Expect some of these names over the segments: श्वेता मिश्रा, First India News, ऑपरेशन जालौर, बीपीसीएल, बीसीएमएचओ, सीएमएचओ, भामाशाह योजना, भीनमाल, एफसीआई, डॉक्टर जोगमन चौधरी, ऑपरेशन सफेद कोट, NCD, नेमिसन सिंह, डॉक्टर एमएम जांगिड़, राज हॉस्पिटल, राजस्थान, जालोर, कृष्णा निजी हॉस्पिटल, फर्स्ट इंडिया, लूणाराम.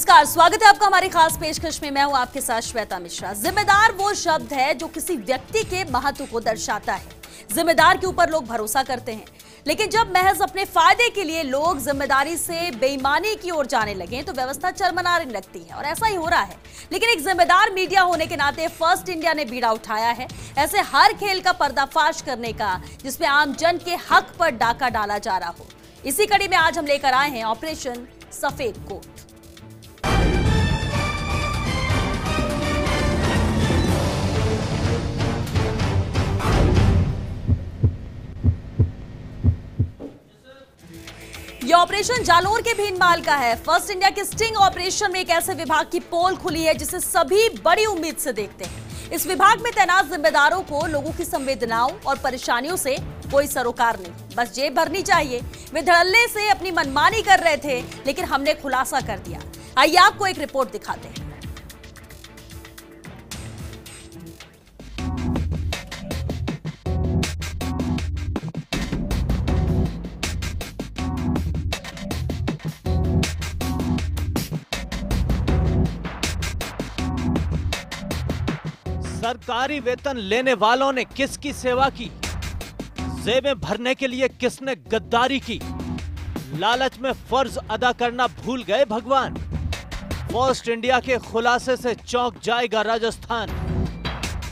नमस्कार, स्वागत है आपका हमारे खास पेशकश में। मैं हूं आपके साथ श्वेता मिश्रा। जिम्मेदार वो शब्द है जो किसी व्यक्ति के महत्व को दर्शाता है। जिम्मेदार के ऊपर लोग भरोसा करते हैं, लेकिन जब महज अपने फायदे के लिए लोग जिम्मेदारी से बेईमानी की ओर जाने लगे तो व्यवस्था चरमराने लगती है, और ऐसा ही हो रहा है। लेकिन एक जिम्मेदार मीडिया होने के नाते फर्स्ट इंडिया ने बीड़ा उठाया है ऐसे हर खेल का पर्दाफाश करने का, जिसमें आमजन के हक पर डाका डाला जा रहा हो। इसी कड़ी में आज हम लेकर आए हैं ऑपरेशन सफेद कोट। यह ऑपरेशन जालौर के भीनमाल का है। फर्स्ट इंडिया के स्टिंग ऑपरेशन में एक ऐसे विभाग की पोल खुली है जिसे सभी बड़ी उम्मीद से देखते हैं। इस विभाग में तैनात जिम्मेदारों को लोगों की संवेदनाओं और परेशानियों से कोई सरोकार नहीं, बस जेब भरनी चाहिए। वे धड़ल्ले से अपनी मनमानी कर रहे थे, लेकिन हमने खुलासा कर दिया। आइए आपको एक रिपोर्ट दिखाते हैं। सरकारी वेतन लेने वालों ने किसकी सेवा की, जेबें भरने के लिए किसने गद्दारी की, लालच में फर्ज अदा करना भूल गए भगवान। फर्स्ट इंडिया के खुलासे से चौंक जाएगा राजस्थान।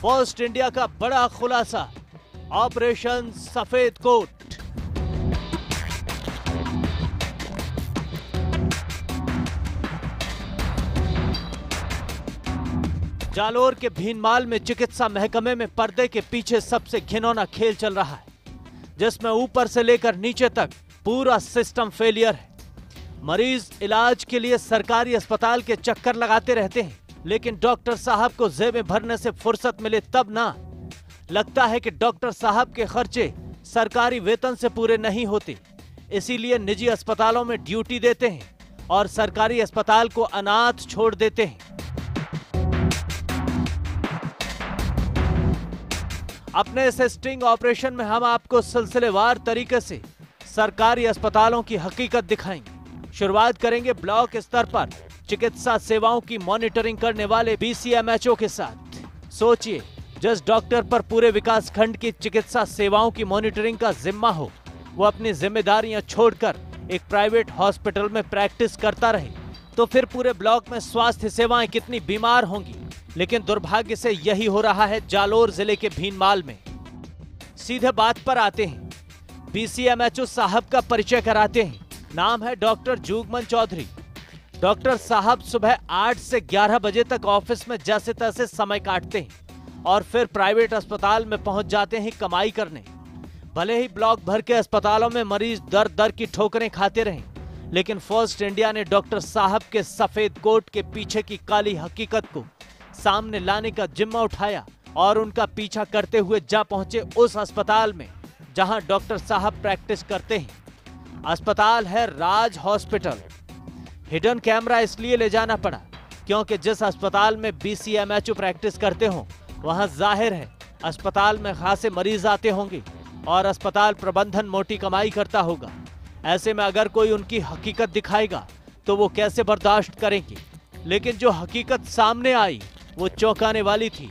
फर्स्ट इंडिया का बड़ा खुलासा, ऑपरेशन सफेद कोट। जालौर के भीनमाल में चिकित्सा महकमे में पर्दे के पीछे सबसे घिनौना खेल चल रहा है, जिसमें ऊपर से लेकर नीचे तक पूरा सिस्टम फेलियर है। मरीज इलाज के लिए सरकारी अस्पताल के चक्कर लगाते रहते हैं, लेकिन डॉक्टर साहब को जेबें भरने से फुर्सत मिले तब ना। लगता है कि डॉक्टर साहब के खर्चे सरकारी वेतन से पूरे नहीं होते, इसीलिए निजी अस्पतालों में ड्यूटी देते हैं और सरकारी अस्पताल को अनाथ छोड़ देते हैं। अपने इस स्टिंग ऑपरेशन में हम आपको सिलसिलेवार तरीके से सरकारी अस्पतालों की हकीकत दिखाएंगे। शुरुआत करेंगे ब्लॉक स्तर पर चिकित्सा सेवाओं की मॉनिटरिंग करने वाले बीसीएमएचओ के साथ। सोचिए, जिस डॉक्टर पर पूरे विकासखंड की चिकित्सा सेवाओं की मॉनिटरिंग का जिम्मा हो, वो अपनी जिम्मेदारियां छोड़कर एक प्राइवेट हॉस्पिटल में प्रैक्टिस करता रहे तो फिर पूरे ब्लॉक में स्वास्थ्य सेवाएं कितनी बीमार होंगी। लेकिन दुर्भाग्य से यही हो रहा है जालौर जिले के भीनमाल में। सीधे बात पर आते हैं। बीसीएमएचओ साहब का परिचय कराते हैं। नाम है डॉक्टर जोगमन चौधरी। डॉक्टर साहब सुबह 8 से 11 बजे तक ऑफिस में जैसे तैसे समय काटते हैं और फिर प्राइवेट अस्पताल में पहुंच जाते हैं कमाई करने। भले ही ब्लॉक भर के अस्पतालों में मरीज दर दर की ठोकरें खाते रहें, लेकिन फर्स्ट इंडिया ने डॉक्टर साहब के सफेद कोट के पीछे की काली हकीकत को सामने लाने का जिम्मा उठाया और उनका पीछा करते हुए जा पहुंचे उस अस्पताल में जहां डॉक्टर साहब प्रैक्टिस करते हैं। अस्पताल है राज हॉस्पिटल। हिडन कैमरा इसलिए ले जाना पड़ा क्योंकि जिस अस्पताल में बीसीएमएचओ प्रैक्टिस करते हो, वहां जाहिर है अस्पताल में खासे मरीज आते होंगे और अस्पताल प्रबंधन मोटी कमाई करता होगा। ऐसे में अगर कोई उनकी हकीकत दिखाएगा तो वो कैसे बर्दाश्त करेंगे। लेकिन जो हकीकत सामने आई वो चौंकाने वाली थी।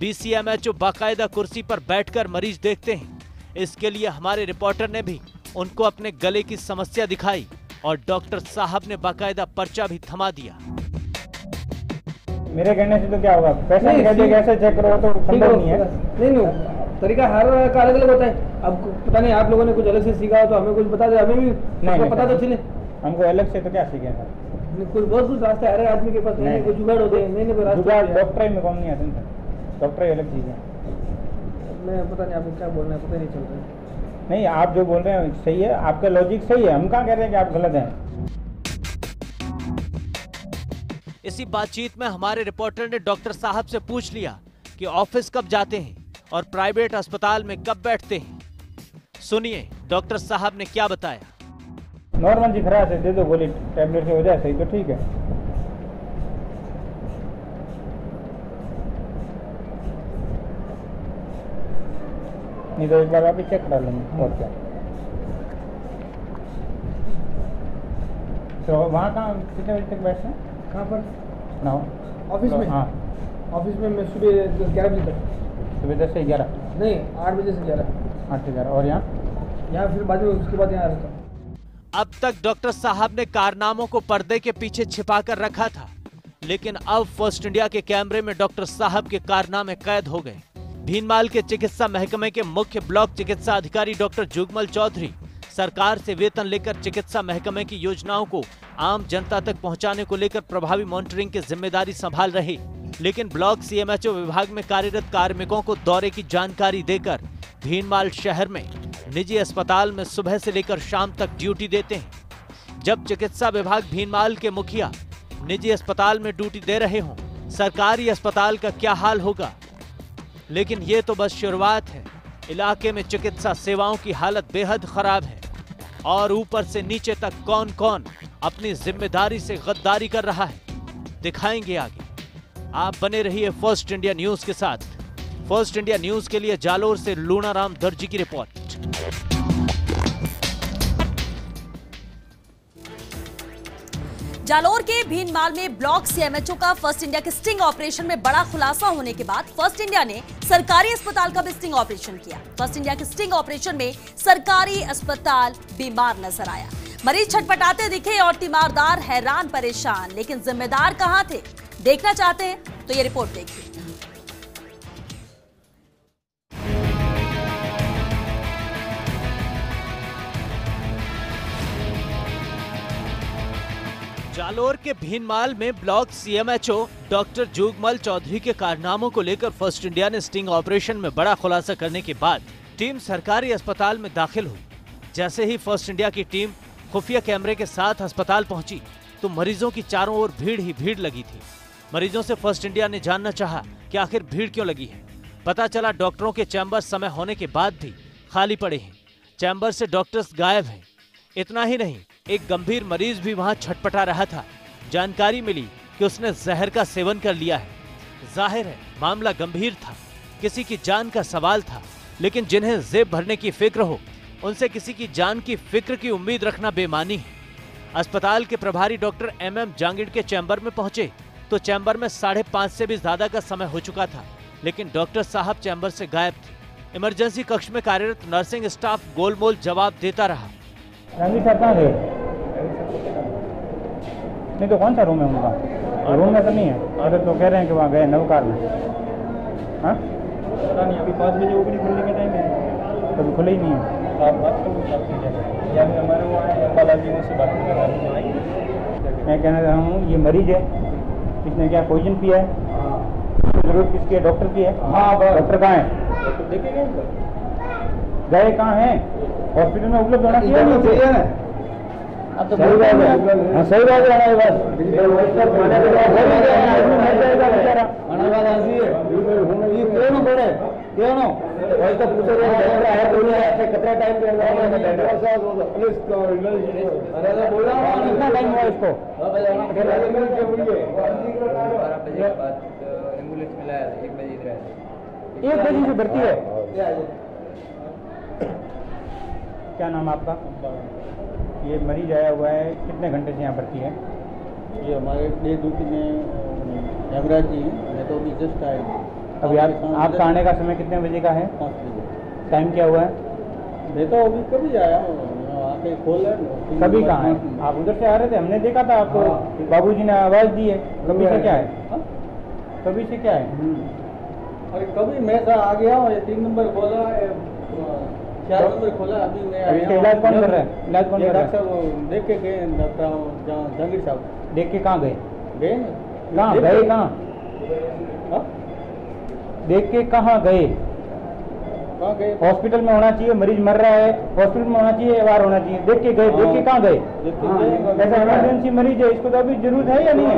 बीसीएमएचओ बाकायदा कुर्सी पर बैठकर मरीज देखते हैं। इसके लिए हमारे रिपोर्टर ने भी उनको अपने गले की समस्या दिखाई और डॉक्टर साहब ने बाकायदा पर्चा भी थमा दिया। मेरे कहने से तो क्या होगा, पैसा कैसे चेक करो तो संभव नहीं है। नहीं, तरीका हर का अलग अलग होता है। अब पता नहीं आप लोगों ने कुछ अलग से सीखा हो तो हमें कुछ बता दे, हमें भी पता तो चले। हमको अलग से तो क्या सीखे, कोई बहुत कुछ रास्ते हर आदमी के पास नहीं, कुछ जुगाड़ होते हैं। नहीं कोई रास्ता डॉक्टर में कौन नहीं आते, डॉक्टर अलग चीज़ है। मैं पता नहीं आपको क्या बोलना है, पता नहीं चल रहा है। नहीं, आप जो बोल रहे हैं सही है, आपका लॉजिक सही है। हम कहाँ कह रहे हैं कि आप गलत हैं। इसी बातचीत में हमारे रिपोर्टर ने डॉक्टर साहब से पूछ लिया कि ऑफिस कब जाते हैं और प्राइवेट अस्पताल में कब बैठते हैं। सुनिए डॉक्टर साहब ने क्या बताया। नॉर्मल जी खराब है, दे दो गोली टैबलेट से हो जाए सही तो ठीक है। नहीं तो एक बार आप ही चेक करा लेंगे और क्या। तो वहाँ कहाँ कितने बजे तक बैठते हैं? कहाँ पर? ऑफिस में। हाँ, ऑफिस में मैं सुबह 11 बजे तक। सुबह 10 से 11? नहीं, 8 बजे से 11। 8 से 11। और यहाँ फिर बाद में उसके बाद यहाँ रहता। अब तक डॉक्टर साहब ने कारनामों को पर्दे के पीछे छिपा कर रखा था, लेकिन अब फर्स्ट इंडिया के कैमरे में डॉक्टर साहब के कारनामे कैद हो गए। भीनमाल के चिकित्सा महकमे के मुख्य ब्लॉक चिकित्सा अधिकारी डॉक्टर जोगमन चौधरी सरकार से वेतन लेकर चिकित्सा महकमे की योजनाओं को आम जनता तक पहुंचाने को लेकर प्रभावी मॉनिटरिंग की जिम्मेदारी संभाल रहे, लेकिन ब्लॉक सीएमएचओ विभाग में कार्यरत कार्मिकों को दौरे की जानकारी देकर भीनमाल शहर में निजी अस्पताल में सुबह से लेकर शाम तक ड्यूटी देते हैं। जब चिकित्सा विभाग भीनमाल के मुखिया निजी अस्पताल में ड्यूटी दे रहे हों, सरकारी अस्पताल का क्या हाल होगा? लेकिन ये तो बस शुरुआत है। इलाके में चिकित्सा सेवाओं की हालत बेहद खराब है और ऊपर से नीचे तक कौन कौन अपनी जिम्मेदारी से गद्दारी कर रहा है, दिखाएंगे आगे। आप बने रहिए फर्स्ट इंडिया न्यूज के साथ। फर्स्ट इंडिया न्यूज के लिए जालौर से लूणाराम दर्जी की रिपोर्ट। जालौर के भीनमाल में ब्लॉक सीएमएचओ का फर्स्ट इंडिया के स्टिंग ऑपरेशन में बड़ा खुलासा होने के बाद फर्स्ट इंडिया ने सरकारी अस्पताल का भी स्टिंग ऑपरेशन किया। फर्स्ट इंडिया के स्टिंग ऑपरेशन में सरकारी अस्पताल बीमार नजर आया। मरीज छटपटाते दिखे और तीमारदार हैरान परेशान, लेकिन जिम्मेदार कहां थे? देखना चाहते हैं तो ये रिपोर्ट देखिए। जालौर के भीनमाल में block सीएमएचओ doctor Jogmal Chaudhary के कारनामों को लेकर फर्स्ट इंडिया ने स्टिंग ऑपरेशन में बड़ा खुलासा करने के बाद टीम सरकारी अस्पताल में दाखिल हुई। जैसे ही फर्स्ट इंडिया की टीम खुफिया कैमरे के साथ अस्पताल पहुंची तो मरीजों की चारों ओर भीड़ ही भीड़ लगी थी। मरीजों से फर्स्ट इंडिया ने जानना चाहा कि आखिर भीड़ क्यों लगी है। पता चला डॉक्टरों के चैम्बर समय होने के बाद भी खाली पड़े हैं, चैम्बर से डॉक्टर्स गायब हैं। इतना ही नहीं, एक गंभीर मरीज भी वहां छटपटा रहा था। जानकारी मिली कि उसने जहर का सेवन कर लिया है। जाहिर है मामला गंभीर था, किसी की जान का सवाल था, लेकिन जिन्हें जेब भरने की फिक्र हो उनसे किसी की जान की फिक्र की उम्मीद रखना बेमानी है। अस्पताल के प्रभारी डॉक्टर एमएम जांगिड़ के चैम्बर में पहुंचे तो चैम्बर में 5:30 से भी ज्यादा का समय हो चुका था, लेकिन डॉक्टर साहब चैम्बर से गायब थे। इमरजेंसी कक्ष में कार्यरत नर्सिंग स्टाफ गोलमोल जवाब देता रहा। नहीं तो कौन सा रूम है उनका? रूम में तो नहीं है, और तो कह रहे हैं कि वहाँ गए नवकार में। हाँ, पता नहीं, अभी 5 बजे ओपनिंग खुलने का टाइम है, कभी खुले ही नहीं है। आप बात करो या हमारे वहाँ बालाजी से बात करें। मैं कहना चाह रहा हूँ ये मरीज है, इसने क्या पॉइजन पिया है? जरूरत किसकी है? डॉक्टर की है। हाँ, डॉक्टर कहाँ है? देखेंगे गए कहाँ हैं? हॉस्पिटल में उपलब्ध होना चाहिए। अब तो सही बात है, सही बात है। एक बजे से भर्ती है। क्या नाम आपका? ये मरीज आया हुआ है, कितने घंटे से यहाँ भर्ती है? ये हमारे डे ड्यूटी में हेमराज जी हैं, मैं तो अभी जस्ट आया हूँ। अभी आपका आने का समय कितने बजे का है? 5 बजे। टाइम क्या हुआ है? मैं तो अभी कभी आया हूँ, आके खोला कभी। कहाँ है आप? उधर से आ रहे थे, हमने देखा था आपको। हाँ। बाबूजी ने आवाज़ दी है। कभी से क्या है? कभी से क्या है? अरे कभी मैं सर आ गया और 3 नंबर खोला, 4 नंबर खोला। अभी मैं इलाज कौन कर रहा है? इलाज कौन कर रहा है? डॉक्टर साहब देख के गए, डॉक्टर जांगिड़ साहब देख के। कहाँ गए? देख के कहाँ गए? हॉस्पिटल में होना चाहिए, मरीज मर रहा है, हॉस्पिटल में होना चाहिए, एवार होना चाहिए। देख के गए, देख के कहाँ गए? ऐसा इमरजेंसी मरीज है, इसको तो अभी जरूरत है या नहीं है?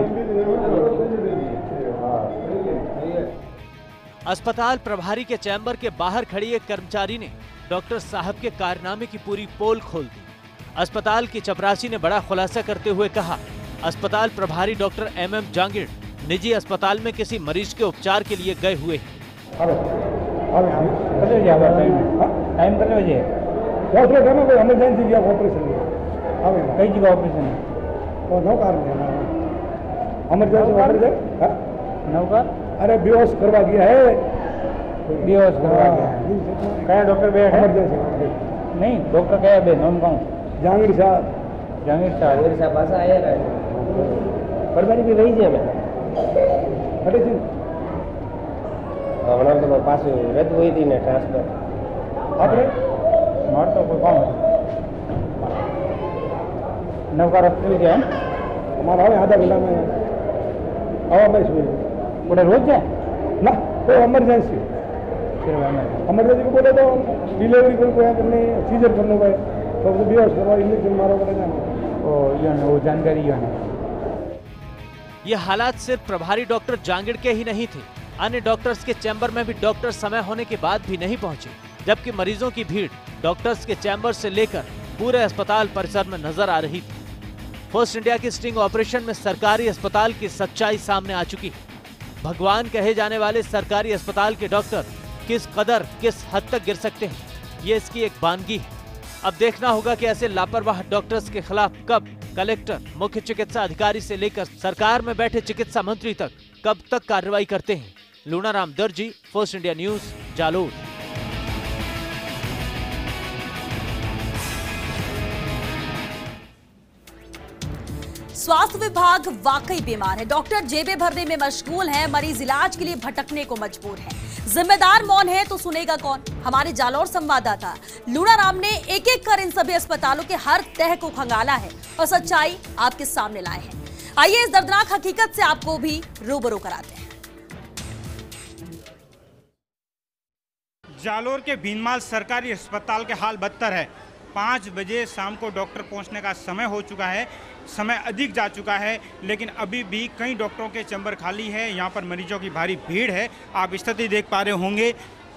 अस्पताल प्रभारी के चैम्बर के बाहर खड़ी एक कर्मचारी ने डॉक्टर साहब के कारनामे की पूरी पोल खोल दी। अस्पताल की चपरासी ने बड़ा खुलासा करते हुए कहा, अस्पताल प्रभारी डॉक्टर एमएम जांगिड़ निजी अस्पताल में किसी मरीज के उपचार के लिए गए हुए हैं। टाइम कितने बजे है? कई जगह ऑपरेशन है और नौ कार में नौकर अरे बेहोश करवा दिया है, बेहोश करवा दिया। क्या डॉक्टर बैठ नहीं, डॉक्टर क्या बे नॉन गाँव जांगिड़ साहब, जांगिड़ साहब पास आया परवारी भी वही है। अरे हमारा तो पास रद्द हुई थी ना ट्रांसफर, अपने मार तो कोई काम नौकर हॉस्पिटल गया हमारा आधा घंटा में हवा में बोले रोज जाए ना तो इमरजेंसी इमरजेंसी बोले तो डिलीवरी कोई करने सीजर करने का तो बेहोश करवा इंजेक्शन मारो करेगा वो जानकारी। ये हालात सिर्फ प्रभारी डॉक्टर जांगिड़ के ही नहीं थे, अन्य डॉक्टर्स के चैम्बर में भी डॉक्टर समय होने के बाद भी नहीं पहुंचे, जबकि मरीजों की भीड़ डॉक्टर्स के चैम्बर से लेकर पूरे अस्पताल परिसर में नजर आ रही थी। फर्स्ट इंडिया की स्टिंग ऑपरेशन में सरकारी अस्पताल की सच्चाई सामने आ चुकी है। भगवान कहे जाने वाले सरकारी अस्पताल के डॉक्टर किस कदर किस हद तक गिर सकते हैं, ये इसकी एक बानगी है। अब देखना होगा कि ऐसे लापरवाह डॉक्टर्स के खिलाफ कब कलेक्टर, मुख्य चिकित्सा अधिकारी से लेकर सरकार में बैठे चिकित्सा मंत्री तक कब तक कार्रवाई करते हैं। लूणाराम दर्जी, फर्स्ट इंडिया न्यूज, जालौर। स्वास्थ्य विभाग वाकई बीमार है, डॉक्टर जेबें भरने में मशगूल हैं, मरीज इलाज के लिए भटकने को मजबूर है। जिम्मेदार मौन है तो सुनेगा कौन? हमारे जालौर संवाददाता लूणाराम ने एक एक कर इन सभी अस्पतालों के हर तह को खंगाला है और सच्चाई आपके सामने लाए हैं। आइए इस दर्दनाक हकीकत से आपको भी रूबरू कराते हैं। जालौर के भीनमाल सरकारी अस्पताल के हाल बदतर है। 5 बजे शाम को डॉक्टर पहुंचने का समय हो चुका है, समय अधिक जा चुका है, लेकिन अभी भी कई डॉक्टरों के चैम्बर खाली है। यहाँ पर मरीजों की भारी भीड़ है, आप स्थिति देख पा रहे होंगे।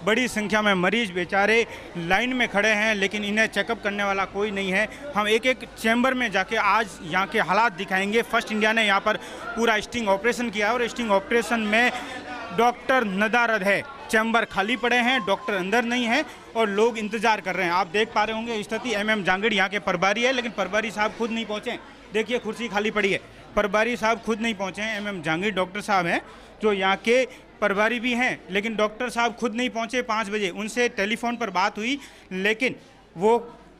बड़ी संख्या में मरीज बेचारे लाइन में खड़े हैं, लेकिन इन्हें चेकअप करने वाला कोई नहीं है। हम एक एक चैम्बर में जाके आज यहाँ के हालात दिखाएंगे। फर्स्ट इंडिया ने यहाँ पर पूरा स्टिंग ऑपरेशन किया और स्टिंग ऑपरेशन में डॉक्टर नदारद है, चैम्बर खाली पड़े हैं, डॉक्टर अंदर नहीं है और लोग इंतजार कर रहे हैं। आप देख पा रहे होंगे स्थिति। एमएम जांगिड़ यहाँ के प्रभारी है, लेकिन प्रभारी साहब खुद नहीं पहुँचे। देखिए कुर्सी खाली पड़ी है, प्रभारी साहब खुद नहीं पहुँचे हैं। एमएम जांगिड़ डॉक्टर साहब हैं जो यहाँ के प्रभारी भी हैं, लेकिन डॉक्टर साहब खुद नहीं पहुँचे। 5 बजे उनसे टेलीफोन पर बात हुई, लेकिन वो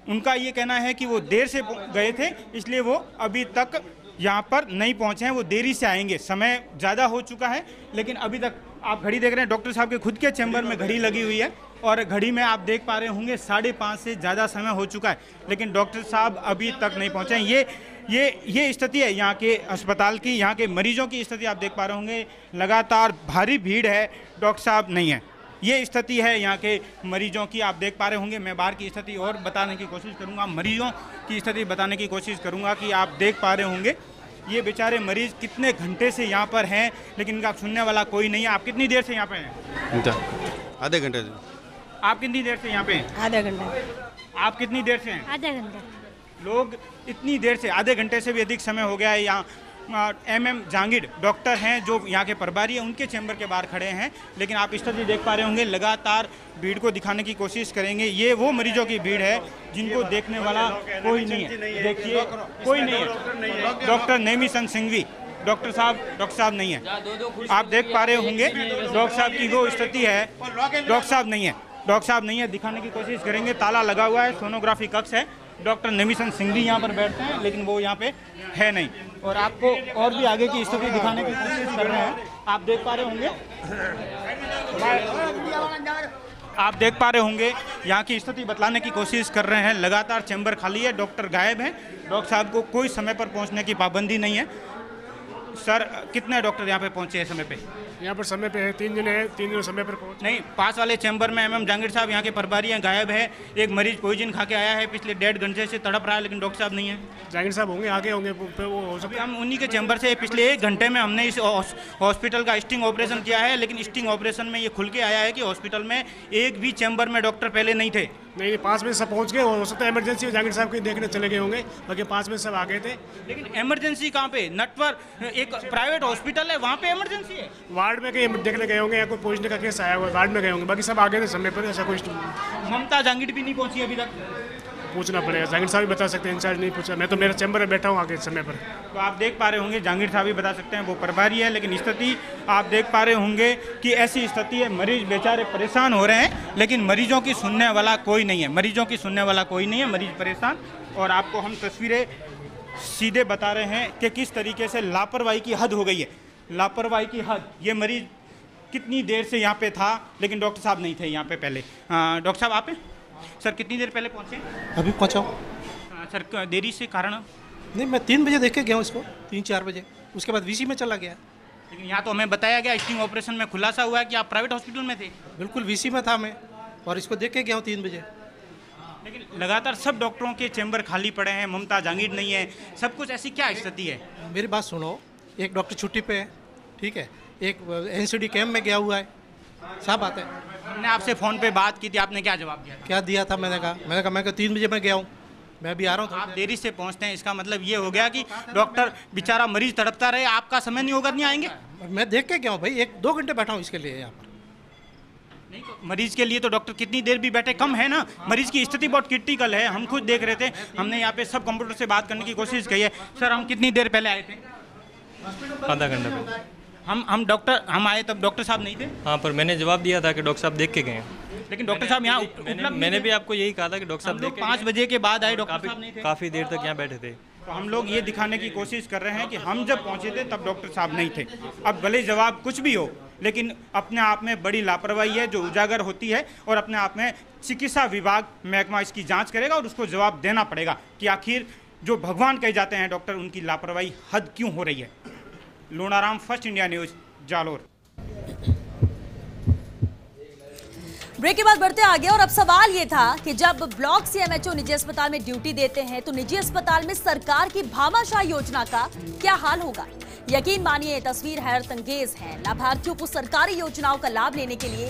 उनका ये कहना है कि वो देर से गए थे, इसलिए वो अभी तक यहाँ पर नहीं पहुँचे हैं, वो देरी से आएंगे। समय ज़्यादा हो चुका है, लेकिन अभी तक आप घड़ी देख रहे हैं, डॉक्टर साहब के खुद के चैम्बर में घड़ी लगी हुई है और घड़ी में आप देख पा रहे होंगे 5:30 से ज़्यादा समय हो चुका है, लेकिन डॉक्टर साहब अभी तक नहीं पहुँचे हैं। ये स्थिति है यहाँ के अस्पताल की, यहाँ के मरीजों की स्थिति आप देख पा रहे होंगे। लगातार भारी भीड़ है, डॉक्टर साहब नहीं है, ये स्थिति है यहाँ के मरीजों की, आप देख पा रहे होंगे। मैं बाहर की स्थिति और बताने की कोशिश करूँगा, मरीजों की स्थिति बताने की कोशिश करूँगा कि आप देख पा रहे होंगे ये बेचारे मरीज कितने घंटे से यहाँ पर हैं, लेकिन इनका सुनने वाला कोई नहीं है। आप कितनी देर से यहाँ पे हैं? आधे घंटे से। आप कितनी देर से यहाँ पे हैं? आधा घंटा। आप कितनी देर से हैं? आधा घंटा। लोग इतनी देर से, आधे घंटे से भी अधिक समय हो गया है। यहाँ एमएम जांगिड़ डॉक्टर हैं जो यहाँ के प्रभारी हैं, उनके चैम्बर के बाहर खड़े हैं, लेकिन आप स्थिति देख पा रहे होंगे। लगातार भीड़ को दिखाने की कोशिश करेंगे। ये वो मरीजों की भीड़ है जिनको देखने वाला कोई नहीं है। देखिए कोई नहीं है। डॉक्टर नेमी सन सिंघवी, डॉक्टर साहब नहीं है, आप देख पा रहे होंगे। डॉक्टर साहब की वो स्थिति है, डॉक्टर साहब नहीं है। दिखाने की कोशिश करेंगे। ताला लगा हुआ है, सोनोग्राफी कक्ष है। डॉक्टर नेमिसन सिंह भी यहाँ पर बैठते हैं, लेकिन वो यहाँ पे है नहीं। और आपको और भी आगे की स्थिति दिखाने की कोशिश कर रहे हैं। आप देख पा रहे होंगे यहाँ की स्थिति बतलाने की कोशिश कर रहे हैं। लगातार चैम्बर खाली है, डॉक्टर गायब हैं, डॉक्टर साहब को कोई समय पर पहुँचने की पाबंदी नहीं है। सर कितने डॉक्टर यहाँ पे पहुँचे हैं समय पे? यहाँ पर समय पे है 3 जने हैं, 3 जने समय पर पहुँचे नहीं। पास वाले चैम्बर में एमएम जांगिड़ साहब यहाँ के प्रभारी हैं, गायब है। एक मरीज पॉइजन खा के आया है, पिछले 1.5 घंटे से तड़प रहा है, लेकिन डॉक्टर साहब नहीं है। जांगिड़ साहब होंगे, आगे होंगे, वो हो सकता है। हम उन्हीं के चैम्बर से पिछले 1 घंटे में हमने इस हॉस्पिटल का स्टिंग ऑपरेशन किया है, लेकिन स्टिंग ऑपरेशन में ये खुल के आया है कि हॉस्पिटल में एक भी चैम्बर में डॉक्टर पहले नहीं थे। नहीं, 5 बजे सब पहुँच गए, हो सकता है इमरजेंसी जांगिड़ साहब के देखने चले गए होंगे, बाकी 5 बजे सब आ गए थे। लेकिन इमरजेंसी कहाँ पे? नटवर एक प्राइवेट हॉस्पिटल है, वहाँ पे इमरजेंसी है। वार्ड में कहीं देखने गए होंगे या कोई पहुँचने का केस आया हुआ वार्ड में गए होंगे, बाकी सब आ गए थे समय पर। ऐसा कोई ममता जांगिड़ भी नहीं पहुँची अभी तक, पूछना पड़ेगा, जांगिड़ साहब भी बता सकते हैं, इंचार्ज नहीं पूछा, मैं तो मेरा चैम्बर में बैठा हूँ आगे समय पर। तो आप देख पा रहे होंगे जांगिड़ साहब भी बता सकते हैं, वो प्रभारी है, लेकिन स्थिति आप देख पा रहे होंगे कि ऐसी स्थिति है, मरीज बेचारे परेशान हो रहे हैं लेकिन मरीजों की सुनने वाला कोई नहीं है, मरीज परेशान। और आपको हम तस्वीरें सीधे बता रहे हैं कि किस तरीके से लापरवाही की हद हो गई है, लापरवाही की हद। ये मरीज कितनी देर से यहाँ पे था, लेकिन डॉक्टर साहब नहीं थे यहाँ पे पहले। डॉक्टर साहब आप सर कितनी देर पहले पहुँचे? अभी पहुँचा हूँ सर। देरी से कारण नहीं, मैं 3 बजे देख के गया हूँ इसको, 3-4 बजे, उसके बाद VC में चला गया। लेकिन यहाँ तो हमें बताया गया स्टिंग ऑपरेशन में खुलासा हुआ है कि आप प्राइवेट हॉस्पिटल में थे। बिल्कुल VC में था मैं और इसको देख के गया हूँ 3 बजे। लेकिन लगातार सब डॉक्टरों के चैम्बर खाली पड़े हैं, ममता जांगिड़ नहीं है, सब कुछ ऐसी क्या स्थिति है? मेरी बात सुनो, एक डॉक्टर छुट्टी पे है, ठीक है, एक NCD कैंप में गया हुआ है, सब आते हैं। मैंने आपसे फ़ोन पे बात की थी, आपने क्या जवाब दिया? क्या दिया था? मैंने कहा 3 बजे मैं गया हूँ, मैं भी आ रहा हूँ। आप देरी से पहुँचते हैं, इसका मतलब ये हो गया कि डॉक्टर बेचारा मरीज तड़पता रहे, आपका समय नहीं होगा, नहीं आएंगे? मैं देख के गया हूँ भाई, 1-2 घंटे बैठा हूँ इसके लिए यहाँ पर। नहीं तो मरीज के लिए तो डॉक्टर कितनी देर भी बैठे कम है ना, मरीज की स्थिति बहुत क्रिटिकल है, हम खुद देख रहे थे, हमने यहाँ पे सब कंप्यूटर से बात करने की कोशिश की है। सर हम कितनी देर पहले आए थे? आधा घंटा पहले हम आए, तब डॉक्टर साहब नहीं थे। हाँ, पर मैंने जवाब दिया था कि डॉक्टर साहब देख के गए। लेकिन डॉक्टर साहब यहाँ, मैंने भी आपको यही कहा था कि डॉक्टर साहब देख के 5 बजे के बाद आए, डॉक्टर साहब नहीं थे, काफ़ी देर तक यहाँ बैठे थे। तो हम लोग ये दिखाने की कोशिश कर रहे हैं कि हम जब पहुँचे थे तब डॉक्टर साहब नहीं थे। अब भले जवाब कुछ भी हो, लेकिन अपने आप में बड़ी लापरवाही है जो उजागर होती है, और अपने आप में चिकित्सा विभाग महकमा इसकी जांच करेगा और उसको जवाब देना पड़ेगा कि आखिर जो भगवान कहे जाते हैं डॉक्टर, उनकी लापरवाही हद क्यों हो रही है। लूणाराम, फर्स्ट इंडिया news, Jalore. Break के बाद बढ़ते आगे। और अब सवाल ये था कि जब ब्लॉक CMHO निजी अस्पताल में ड्यूटी देते हैं तो निजी अस्पताल में सरकार की भामाशाह योजना का क्या हाल होगा? यकीन मानिए तस्वीर हैरत अंगेज है। लाभार्थियों को सरकारी योजनाओं का लाभ लेने के लिए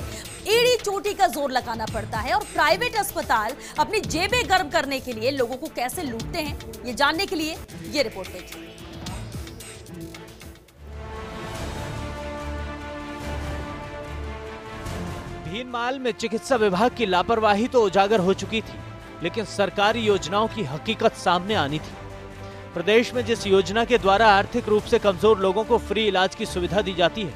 एड़ी चोटी का जोर लगाना पड़ता है और प्राइवेट अस्पताल अपनी जेबें गर्म करने के लिए लोगों को कैसे लूटते हैं, ये जानने के लिए ये रिपोर्ट देखिए। भीनमाल में चिकित्सा विभाग की लापरवाही तो उजागर हो चुकी थी, लेकिन सरकारी योजनाओं की हकीकत सामने आनी थी। प्रदेश में जिस योजना के द्वारा आर्थिक रूप से कमजोर लोगों को फ्री इलाज की सुविधा दी जाती है,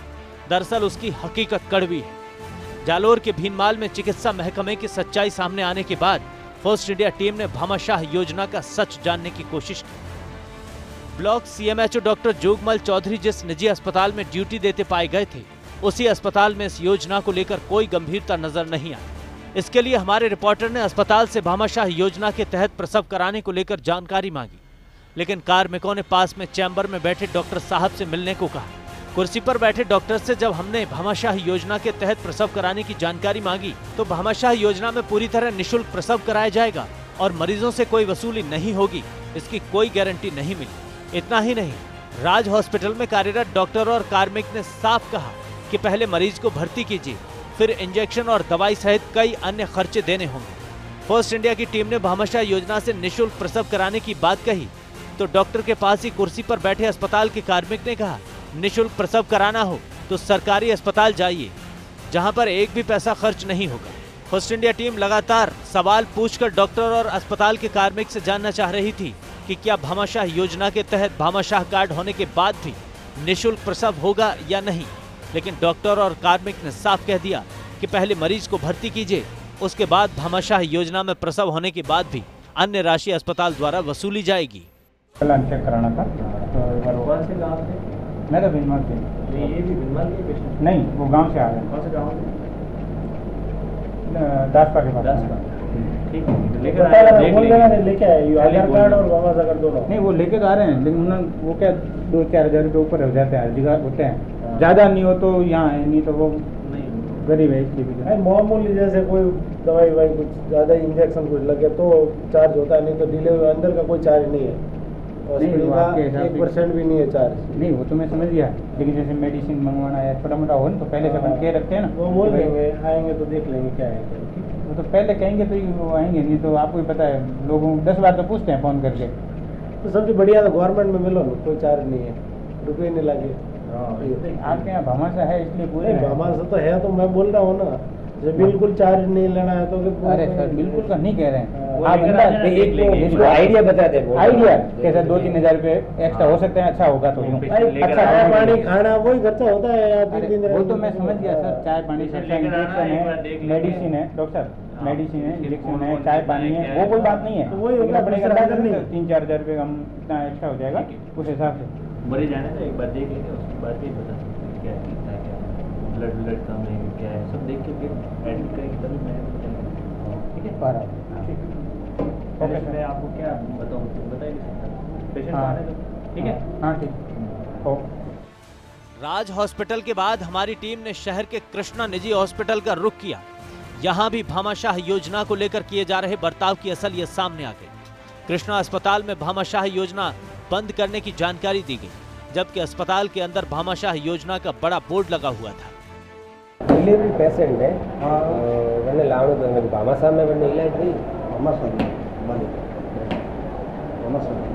दरअसल उसकी हकीकत कड़वी है। जालौर के भीनमाल में चिकित्सा महकमे की सच्चाई सामने आने के बाद फर्स्ट इंडिया टीम ने भामाशाह योजना का सच जानने की कोशिश की। Block CMHO डॉक्टर जोगमन चौधरी जिस निजी अस्पताल में ड्यूटी देते पाए गए थे, उसी अस्पताल में इस योजना को लेकर कोई गंभीरता नजर नहीं आई। इसके लिए हमारे रिपोर्टर ने अस्पताल से भामाशाह योजना के तहत प्रसव कराने को लेकर जानकारी मांगी, लेकिन कार्मिकों ने पास में चैम्बर में बैठे डॉक्टर साहब से मिलने को कहा। कुर्सी पर बैठे डॉक्टर से जब हमने भामाशाह योजना के तहत प्रसव कराने की जानकारी मांगी तो भामाशाह योजना में पूरी तरह निःशुल्क प्रसव कराया जाएगा और मरीजों से कोई वसूली नहीं होगी, इसकी कोई गारंटी नहीं मिली। इतना ही नहीं, राज हॉस्पिटल में कार्यरत डॉक्टर और कार्मिक ने साफ कहा कि पहले मरीज को भर्ती कीजिए, फिर इंजेक्शन और दवाई सहित कई अन्य खर्चे देने होंगे। फर्स्ट इंडिया की टीम ने भामाशाह योजना से निःशुल्क प्रसव कराने की बात कही तो डॉक्टर के पास ही कुर्सी पर बैठे अस्पताल के कार्मिक ने कहा, निःशुल्क प्रसव कराना हो तो सरकारी अस्पताल जाइए जहां पर एक भी पैसा खर्च नहीं होगा। फर्स्ट इंडिया टीम लगातार सवाल पूछकर डॉक्टर और अस्पताल के कार्मिक से जानना चाह रही थी कि क्या भामाशाह योजना के तहत भामाशाह कार्ड होने के बाद भी निःशुल्क प्रसव होगा या नहीं, लेकिन डॉक्टर और कार्मिक ने साफ कह दिया कि पहले मरीज को भर्ती कीजिए, उसके बाद भामाशाह योजना में प्रसव होने के बाद भी अन्य राशि अस्पताल द्वारा वसूली जाएगी। कराना था मैं तो भीनमाल से, ये भी भीनमाल के नहीं, वो गांव से आ रहे, ठीक है, लेके आधार कार्ड और बाबा सागर दोनों नहीं, वो लेके आ रहे हैं, लेकिन वो क्या 2-4 हज़ार रुपये ऊपर हो जाते हैं, जिगा होते हैं, ज़्यादा नहीं हो तो यहाँ है, नहीं तो वो गरीब है, इसकी भी मामूली जैसे कोई दवाई ववाई कुछ ज़्यादा इंजेक्शन कुछ लगे तो चार्ज होता है, नहीं तो डिलीवरी अंदर का कोई चार्ज नहीं है, 1% भी नहीं है चार्ज। नहीं वो तो मैं समझ गया, लेकिन जैसे मेडिसिन मंगवाना है छोटा मोटा हो ना, तो पहले से अपन कह रखते हैं ना, वो बोल देंगे आएंगे तो देख लेंगे क्या है, वो तो पहले कहेंगे तो वो आएंगे, नहीं तो आपको ही पता है लोगों 10 बार तो पूछते हैं फ़ोन करके। तो सबसे बढ़िया तो गवर्नमेंट में मिलो ना, कोई चार्ज नहीं है, रुपये नहीं लगे। आपके यहाँ भामाशाह है इसलिए पूरे भामाशाह तो है, तो मैं बोल रहा हूँ ना बिल्कुल चार्ज नहीं लेना है तो अरे सर बिल्कुल सर नहीं कह रहे हैं आप एक आइडिया बता दे आइडिया कैसे 2-3 हज़ार रुपए एक्स्ट्रा हो सकते हैं अच्छा होगा तो अच्छा पानी खाना वही खर्चा होता है वो तो मैं समझ गया सर चाय पानी इंजेक्शन है मेडिसिन है डॉक्टर मेडिसिन है इंजेक्शन है चाय पानी है वो कोई बात नहीं है वही होगा पड़ेगा 3-4 हज़ार रुपये हम इतना एक्स्ट्रा हो जाएगा उस हिसाब से मरे जाने तो एक बार देख लेंगे उसके बाद भी बता क्या कितना क्या ब्लड ब्लड कम है क्या है सब देख के फिर एडमिट करेंगे तभी मैं ठीक है बारह ठीक है मैं आपको क्या बताऊँ बताइए पेशेंट आ रहे हैं ठीक है हाँ ठीक हो। राज हॉस्पिटल के बाद हमारी टीम ने शहर के कृष्णा निजी हॉस्पिटल का रुख किया। यहाँ भी भामाशाह योजना को लेकर किए जा रहे बर्ताव की असलियत सामने आ गई। कृष्णा अस्पताल में भामाशाह योजना बंद करने की जानकारी दी गई, जबकि अस्पताल के अंदर भामाशाह योजना का बड़ा बोर्ड लगा हुआ था। डिलीवरी पेशेंट है मैंने लावण में भामाशाह में बने इलाज भी भामाशाह बंद भामाशाह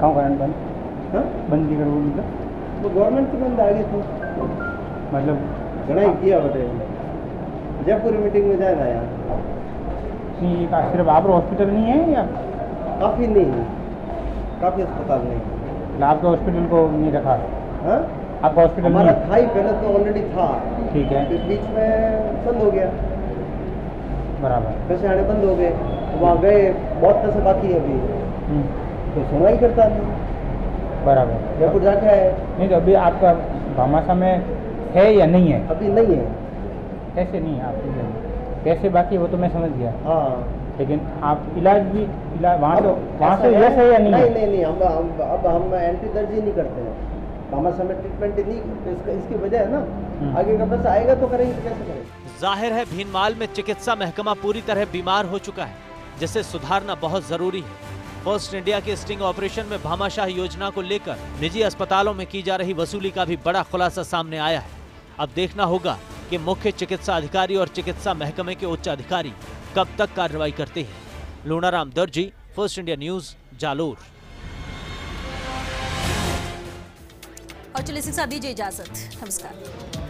कहाँ कारण बंद बंद की करो मतलब तो गवर्नमेंट के बंद आगे तो मतलब गड़ाई किया बटे जयपुर मीटिंग में जाना यार नहीं का सिर्फ आप हॉस्पिटल नहीं है या काफ़ी नहीं है काफ़ी अस्पताल नहीं आपका हॉस्पिटल को नहीं रखा है आपका हॉस्पिटल हमारा था ही पहले तो ऑलरेडी था ठीक है इस बीच में बंद हो गया बराबर पैसे आने बंद हो गए वहाँ गए बहुत पैसे बाकी है अभी तो सुनवाई करता नहीं बराबर जयपुर जाके आए नहीं तो अभी आपका भामाशाह में है या नहीं है अभी नहीं है ऐसे नहीं आप पैसे बाकी वो तो मैं समझ गया हाँ लेकिन आप इलाज भी वहाँ से यस है या नहीं है? नहीं नहीं हम एंट्री दर्ज ही नहीं करते हैं भामाशाह में ट्रीटमेंट नहीं करते इसकी वजह है ना आगे का पैसा आएगा तो करेंगे कैसे करेंगे। जाहिर है भीनमाल में चिकित्सा महकमा पूरी तरह बीमार हो चुका है जिसे सुधारना बहुत जरूरी है। फर्स्ट इंडिया के स्टिंग ऑपरेशन में भामाशाह योजना को लेकर निजी अस्पतालों में की जा रही वसूली का भी बड़ा खुलासा सामने आया है। अब देखना होगा कि मुख्य चिकित्सा अधिकारी और चिकित्सा महकमे के उच्च अधिकारी कब तक कार्रवाई करते हैं। लूणाराम दर्जी, फर्स्ट इंडिया न्यूज, जालौर। और चलिए इसी के साथ दीजिए इजाजत, नमस्कार।